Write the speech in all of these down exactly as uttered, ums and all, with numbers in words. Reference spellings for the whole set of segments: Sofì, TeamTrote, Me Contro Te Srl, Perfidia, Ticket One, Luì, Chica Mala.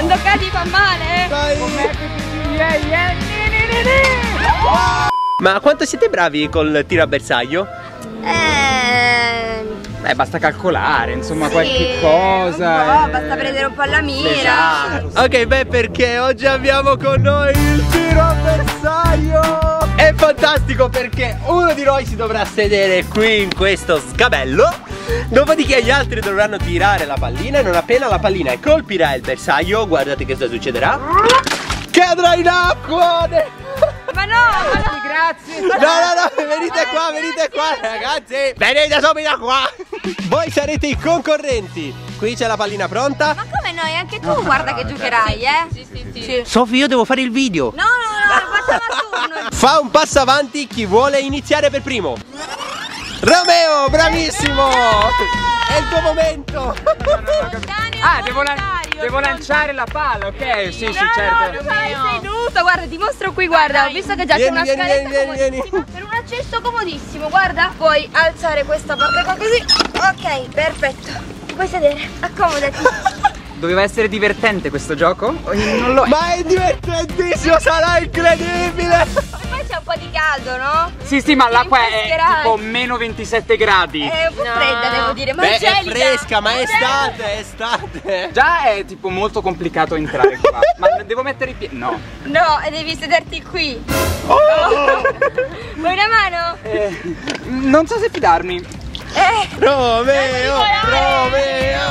Quando cadi fa male. Ma quanto siete bravi col tiro a bersaglio? Eh... Beh, basta calcolare, insomma, sì, qualche cosa. No, eh... basta prendere un po' la mira. Esatto. Ok, beh, perché oggi abbiamo con noi il tiro a bersaglio. È fantastico perché uno di noi si dovrà sedere qui in questo sgabello, dopodiché gli altri dovranno tirare la pallina e non appena la pallina colpirà il bersaglio, guardate che cosa succederà, che andrà in acqua. Ma no, ma no. Grazie. No, no, no, venite qua, venite qua ragazzi, venite subito qua. Voi sarete i concorrenti. Qui c'è la pallina pronta. Ma come noi, anche tu, guarda che giocherai, eh. Sì, sì, sì, sì. Sofì, io devo fare il video. No, no, no, facciamo Fa un passo avanti chi vuole iniziare per primo. Romeo, bravissimo! È il tuo momento! Ah, devo, lan devo lanciare la palla, ok? Sì, sì, sì, no, certo. No, sei seduto, guarda, ti mostro qui, guarda, ho visto che già c'è una vieni, scaletta vieni, vieni, vieni. Per un accesso comodissimo, guarda. Puoi alzare questa parte qua così. Ok, perfetto. Puoi sedere, accomodati. Doveva essere divertente questo gioco? Non lo è. Ma è divertentissimo, sarà incredibile! E poi c'è un po' di caldo, no? Sì, sì, ma l'acqua è tipo meno ventisette gradi. È un po' no. fredda, devo dire, ma beh, è fresca, ma è estate, è estate. Già è tipo molto complicato entrare qua. Ma devo mettere i piedi? No. No, devi sederti qui. Oh! Oh. Vuoi una mano? Eh, non so se fidarmi. Eh. Romeo! Romeo!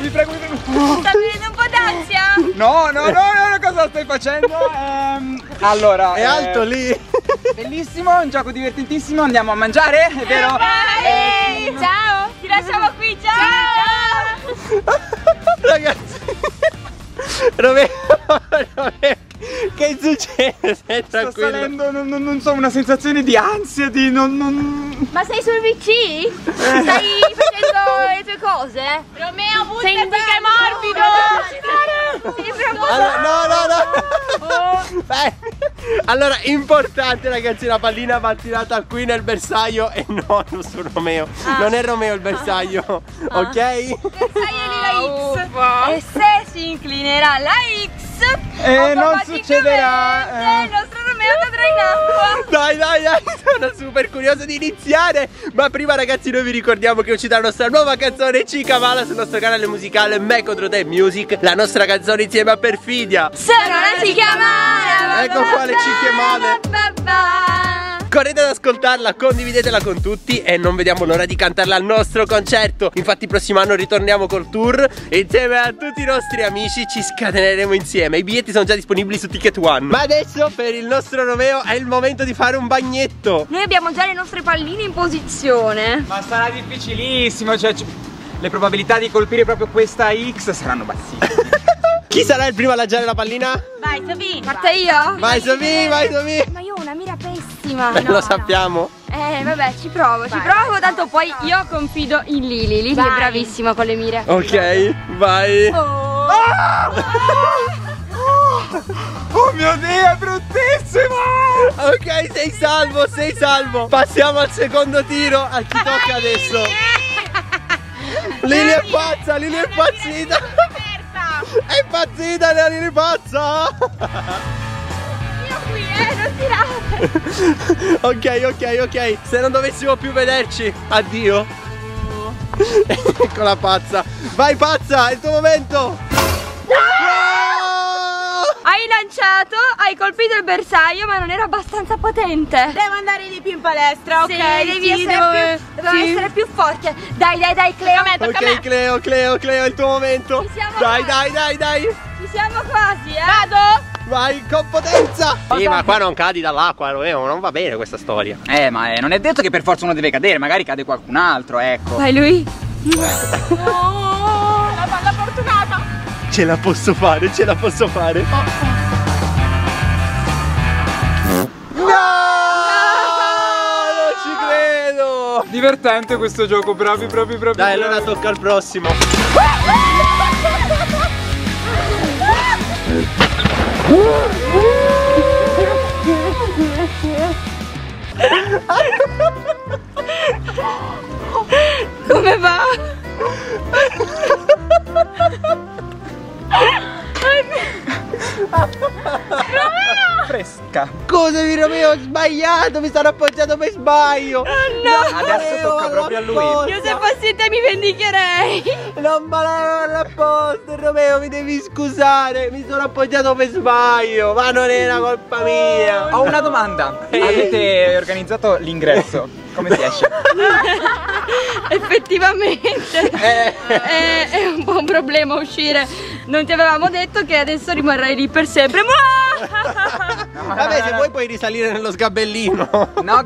Mi prego, mi prego. Sta venendo un po' d'ansia? No, no, no, no, cosa stai facendo? Ehm, allora, è eh, alto lì. Bellissimo, un gioco divertentissimo, andiamo a mangiare, è vero? Eh, eh, ciao, ti lasciamo qui, ciao. Sì, ciao. Ragazzi, Romeo, Romeo, che succede? Stai sto salendo, non, non, non so, una sensazione di ansia, di non... non... Ma sei sul pi ci? Stai facendo le tue cose? Romeo, butta sei in dica morbido! Allora, no, no, no! Oh. Beh, allora, importante ragazzi, la pallina va tirata qui nel bersaglio e non su Romeo. Ah. Non è Romeo il bersaglio, ah. ok? Il bersaglio è la X. E se si inclinerà la X... E non succederà. Eh. Il nostro Romeo cadrà in acqua. Dai, dai, dai, sono super curioso di iniziare. Ma prima ragazzi noi vi ricordiamo che uscirà la nostra nuova canzone Chica Mala sul nostro canale musicale Me Contro Te Music. La nostra canzone insieme a Perfidia. Sono la Chica Mala. Ecco qua le Chiche Male. Correte ad ascoltarla, condividetela con tutti e non vediamo l'ora di cantarla al nostro concerto. Infatti il prossimo anno ritorniamo col tour e insieme a tutti i nostri amici ci scateneremo insieme. I biglietti sono già disponibili su Ticket One. Ma adesso per il nostro Romeo è il momento di fare un bagnetto. Noi abbiamo già le nostre palline in posizione. Ma sarà difficilissimo, cioè le probabilità di colpire proprio questa X saranno bassissime. Chi sarà il primo a lanciare la pallina? Vai Sofì! Parto io? Vai Sofì, vai Sofì! Ma io ho una mira pessima! Beh, no, lo sappiamo! No. Eh vabbè, ci provo, vai, ci provo, vai, tanto vai, poi io confido in Lili, Lili vai. È bravissima con le mire. Ok, vai! Oh, oh, oh mio Dio, è bruttissimo! Ok, sei salvo, sei salvo! Passiamo al secondo tiro, a chi tocca adesso? Lili è pazza, Lili è impazzita! È impazzita la ripazza! Io qui, eh, non tirare! Ok, ok, ok, se non dovessimo più vederci, addio! No. Ecco la pazza! Vai pazza, è il tuo momento! No! No! Hai lanciato, hai colpito il bersaglio, ma non era abbastanza potente! Devo andare di più in palestra, ok? Sì, devi sì, essere, devo... più, dobbiamo sì. essere più forte! Dai, dai, dai, Cleo! Tocca ok, a me. Cleo, Cleo, Cleo, è il tuo momento! Dai, dai, dai, dai! Ci siamo quasi, eh! Vado! Vai, con potenza! Sì, ma qua non cadi dall'acqua, Romeo, non va bene questa storia. Eh, ma eh, non è detto che per forza uno deve cadere, magari cade qualcun altro, ecco. Vai lui! Oh, la palla fortunata! Ce la posso fare, ce la posso fare! No! No! Non ci credo! Divertente questo gioco, bravi, bravi, bravi! Dai, bravi. Allora tocca al prossimo! Come va? Scusami Romeo, ho sbagliato, mi sono appoggiato per sbaglio. Oh no, no, adesso Romeo, tocca proprio a lui. Io se fossi te mi vendicherei. Non ballavo apposta, Romeo, mi devi scusare. Mi sono appoggiato per sbaglio, ma non era colpa mia. Oh, ho no. una domanda. Ehi. Avete organizzato l'ingresso? Come si esce? Effettivamente eh. è, è un po' un problema uscire. Non ti avevamo detto che adesso rimarrai lì per sempre. No, vabbè, se vuoi puoi risalire nello sgabellino. No,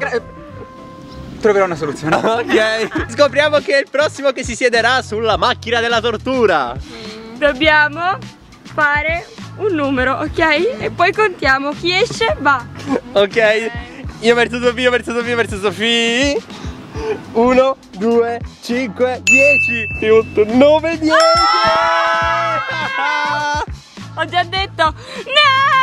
troverò una soluzione. Ok. Scopriamo chi è il prossimo che si siederà sulla macchina della tortura. Dobbiamo fare un numero, ok? E poi contiamo chi esce va. Ok. Io verso Sofì, io verso Sofì, io verso Sofì. Uno, due, cinque, dieci, otto, nove, dieci. Ho già detto no!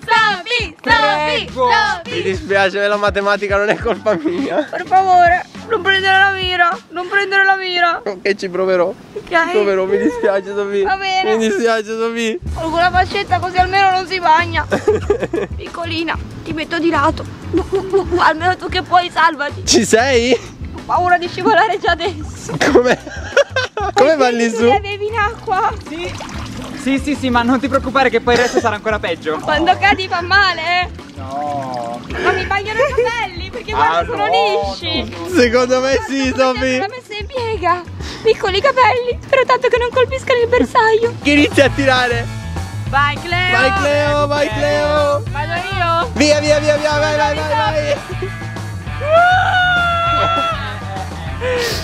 Sofì, Sofì, Sofì! Mi dispiace, la matematica non è colpa mia. Per favore, non prendere la mira, non prendere la mira. Ok, ci proverò. Okay. Ci proverò, mi dispiace Sofì. Va bene. Mi dispiace Sofì. Ho quella fascetta così almeno non si bagna. Piccolina, ti metto di lato. Almeno tu che puoi, salvati. Ci sei? Ho paura di scivolare già adesso. Come? Come va lì su? Bevi in acqua? Sì. sì, sì, sì, ma non ti preoccupare che poi il resto sarà ancora peggio. Quando oh. cadi fa male? No. Ma mi bagnano i capelli perché guarda ah, sono no, lisci. No, no. Secondo me guarda, sì, Sofì. L'ho messa in piega. Piccoli capelli. Spero tanto che non colpiscano il bersaglio. Chi inizia a tirare? Vai Cleo. Vai Cleo, vai Cleo. Vado io. Via, via, via, via, vai, vai, vai, vai.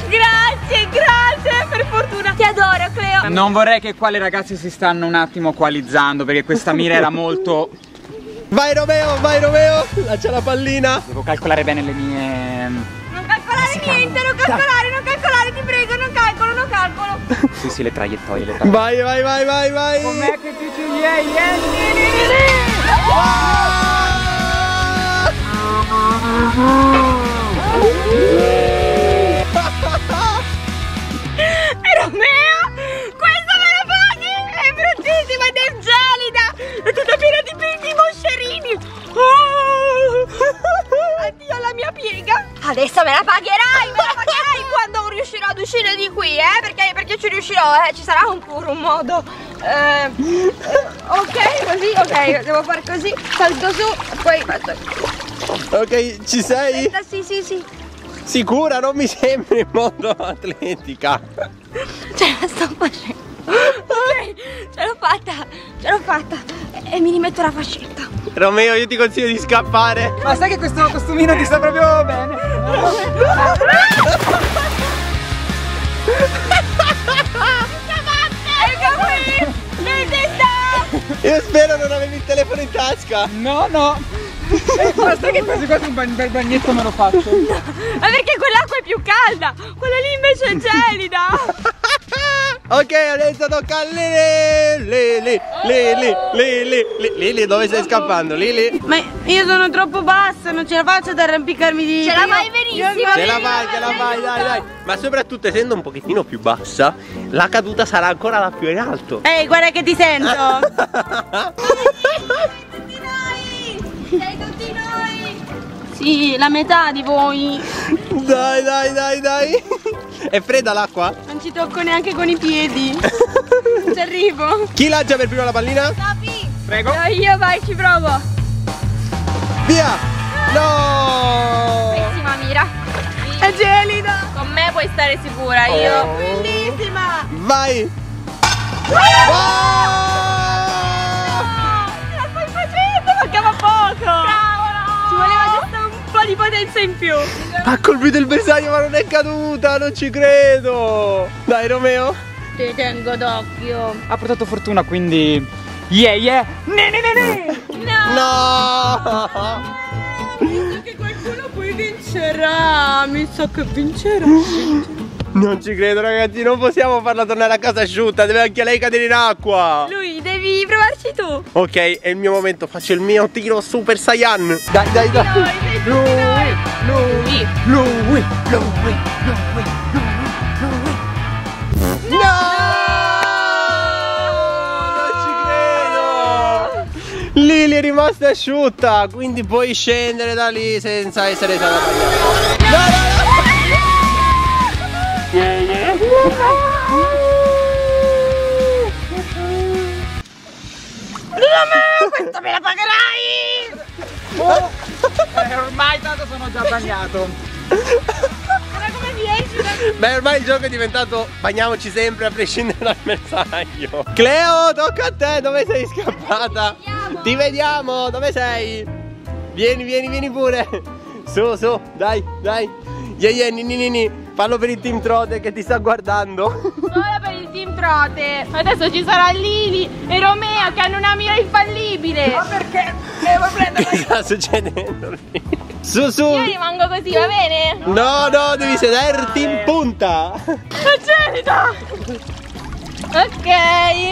Grazie, grazie, per fortuna. Ti adoro Cleo. Non vorrei che qua le ragazze si stanno un attimo coalizzando, perché questa mira era molto... Vai Romeo, vai Romeo, lancia la pallina. Devo calcolare bene le mie... Non calcolare niente, non calcolare, non calcolare, ti prego, non calcolo, non calcolo. Sì, sì, le traiettorie, le traiettorie. Vai, vai, vai, vai, vai. Com'è che ti ci vieni? Vieni, Romeo, questa me la paghi? È bruttissima ed è gelida! È tutta piena di, di moscerini! Oh. Addio alla mia piega! Adesso me la pagherai! Me la pagherai quando riuscirò ad uscire di qui, eh? Perché, perché ci riuscirò, eh? Ci sarà un puro un modo. Eh, eh, ok, così, ok, devo fare così, salto su, poi faccio. Ok, ci sei? Aspetta, sì, sì, sì. Sicura? Non mi sembra in modo atletica. Ce la sto facendo. Okay, ce l'ho fatta, ce l'ho fatta. E, e mi rimetto la fascetta. Romeo, io ti consiglio di scappare. Ma sai che questo costumino ti sta proprio bene. Io spero non avevi il telefono in tasca. No, no. Eh, ma sai che quasi quasi un bel bagnetto me lo faccio. No, ma perché quell'acqua è più calda, quella lì invece è gelida. Ok, adesso tocca a Lili. Lili, Lili, Lili, dove stai scappando? Lili? Ma io sono troppo bassa, non ce la faccio ad arrampicarmi di... Ce la fai benissimo. Ce la fai, ce la fai, dai, dai. Ma soprattutto essendo un pochettino più bassa, la caduta sarà ancora la più in alto. Ehi, guarda che ti sento. Sei tutti noi! Sì, la metà di voi! Dai, dai, dai, dai! È fredda l'acqua? Non ci tocco neanche con i piedi! Non ci arrivo! Chi lancia per prima la pallina? Sofì! Prego! No, io vai, ci provo! Via! No! Bellissima mira! Sì. È gelida! Con me puoi stare sicura, oh. io! Bellissima! Vai! Ah! Oh! Cavolo! Ci voleva giusto un po' di potenza in più. Ha colpito il bersaglio ma non è caduta, non ci credo. Dai Romeo, ti tengo d'occhio. Ha portato fortuna quindi yeah yeah. Ne ne ne ne. No! No! Mi so che qualcuno poi vincerà. Mi so che vincerà, vincerà. Non ci credo ragazzi, non possiamo farla tornare a casa asciutta, deve anche lei cadere in acqua. Lui, devi provarci tu. Ok, è il mio momento, faccio il mio tiro super saiyan. Dai, dai, dai. Lui, lui, lui, lui, lui, lui, lui. No! No! Non ci credo! Lili è rimasta asciutta, quindi puoi scendere da lì senza essere stata bagnata. No no no no no no no, questo me la pagherai. Oh, eh, ormai tanto sono già bagnato. Beh, ormai il gioco è diventato bagniamoci sempre a prescindere dal bersaglio. Cleo, tocca a te, dove sei scappata? Ti vediamo. Ti vediamo, dove sei? Vieni, vieni, vieni pure. Su, su, dai, dai. Yeah, yeah, ni, ni, ni. Fallo per il TeamTrote che ti sta guardando. Solo per il TeamTrote. Adesso ci sarà Lili e Romeo che hanno una mira infallibile. Ma perché? Devo prendere. Che sta succedendo lì? Su, su. Io rimango così, va bene? No, no, devi sederti in punta. Accetta. Ok.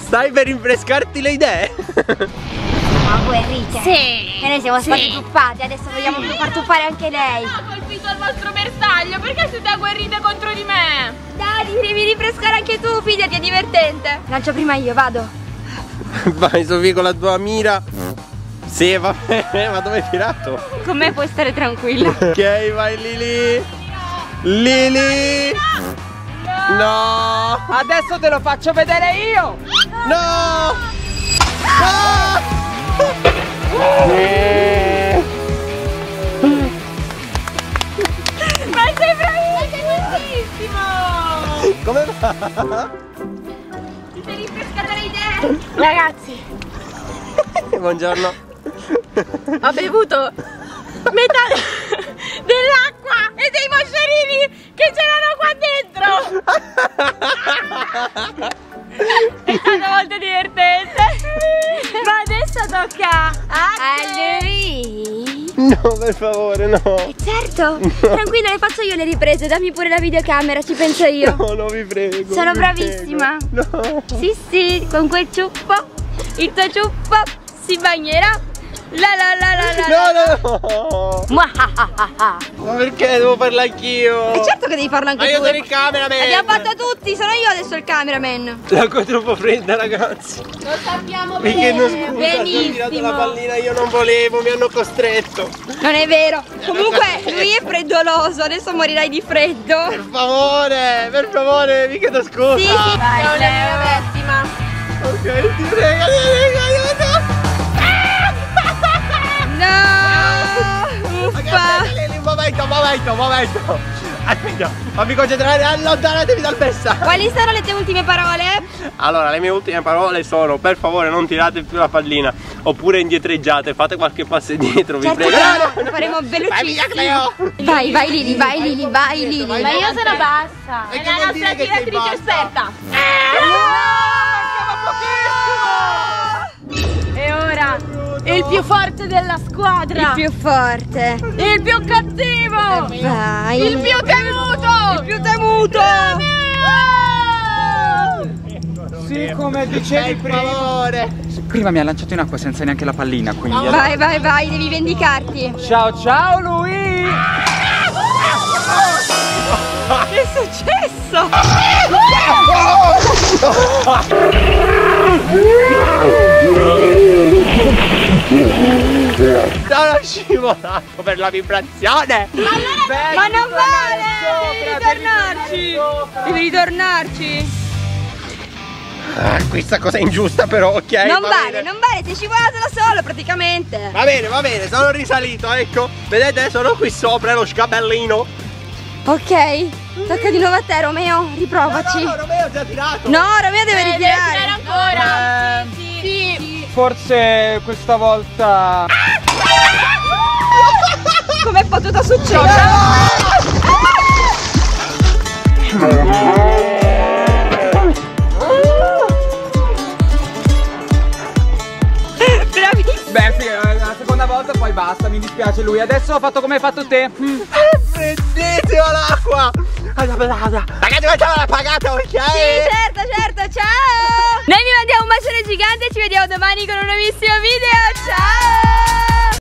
Stai per rinfrescarti le idee? Ma guerrite. Sì. E noi siamo state sì. tuffate, adesso vogliamo sì. far tuffare anche lei. Non ha colpito il vostro bersaglio, perché siete agguerrite contro di me? Dai, devi rinfrescare anche tu, fidati, è divertente. Lancio prima io, vado. Vai Sofì con la tua mira. Sì, va bene, ma dove hai tirato? Con me puoi stare tranquilla. Ok, vai Lili. Lili. No. No. no. Adesso te lo faccio vedere io. No. no. no. no. Eh. Ma sei bravissimo. Sei bravissimo. Come va? Ti sei rinfrescata le idee? Ragazzi. Buongiorno. Ho bevuto metà dell'acqua e dei moscerini che c'erano qua dentro. È stato molto divertente. Ma adesso tocca a lui. No, per favore, no. Certo, no. Tranquilla, le faccio io le riprese. Dammi pure la videocamera, ci penso io. No, no, vi prego. Sono bravissima. Prego. No. Sì, sì, con quel ciuffo. Il tuo ciuffo si bagnerà. La la la la la. No no no. Ma perché devo farlo anch'io? E certo che devi farlo anche tu. Ma io sono il cameraman. L'abbiamo fatto tutti, sono io adesso il cameraman. L'acqua è troppo fredda, ragazzi. Lo sappiamo bene. Perché non scusa, benissimo. Ho tirato la pallina, io non volevo, mi hanno costretto. Non è vero. Comunque lui è freddoloso, adesso morirai di freddo. Per favore, per favore, mi chiedo scusa. Sì, sì. Vai, non è una vittima. Ok, ti prego, ti prego, aiuto. No! Uffa! Un momento, un momento, un momento! Aspetta, fammi concentrare, allontanatevi dal bersaglio! Quali sono le tue ultime parole? Allora, le mie ultime parole sono: per favore non tirate più la pallina, oppure indietreggiate, fate qualche passo indietro, vi prego! No, no, faremo velocissimo! Vai, vai Lili, vai Lili, vai Lili! Ma io sono bassa! È la nostra tiratrice esperta! E ora... il più forte della squadra, il più forte, il più cattivo, vai. Il più temuto, il più temuto. Romeo! Sì, come dicevi prima. Prima mi ha lanciato in acqua senza neanche la pallina, quindi oh, vai vai vai, devi vendicarti. Ciao ciao Luì. Che è successo? Sono scivolato per la vibrazione. Allora, ma non vale, devi ritornarci. Devi ritornarci. Ah, questa cosa è ingiusta però, ok. Non vale, non vale, ti è scivolato da solo praticamente. Va bene, va bene, sono risalito, ecco. Vedete, sono qui sopra lo sgabellino. Ok, tocca di nuovo a te Romeo, riprovaci. No, no, no, Romeo ha già tirato. No, Romeo deve eh, ritirare. Deve ancora. Eh, sì. sì. sì. sì. Forse questa volta... Com'è potuto succedere? Beh, sì, la seconda volta poi basta, mi dispiace lui. Adesso ho fatto come hai fatto te. Prendetelo l'acqua! Ragazzi, facciamo la pagata, ok? Sì, certo, certo, ciao! Noi vi mandiamo un bacione gigante e ci vediamo domani con un nuovissimo video, ciao!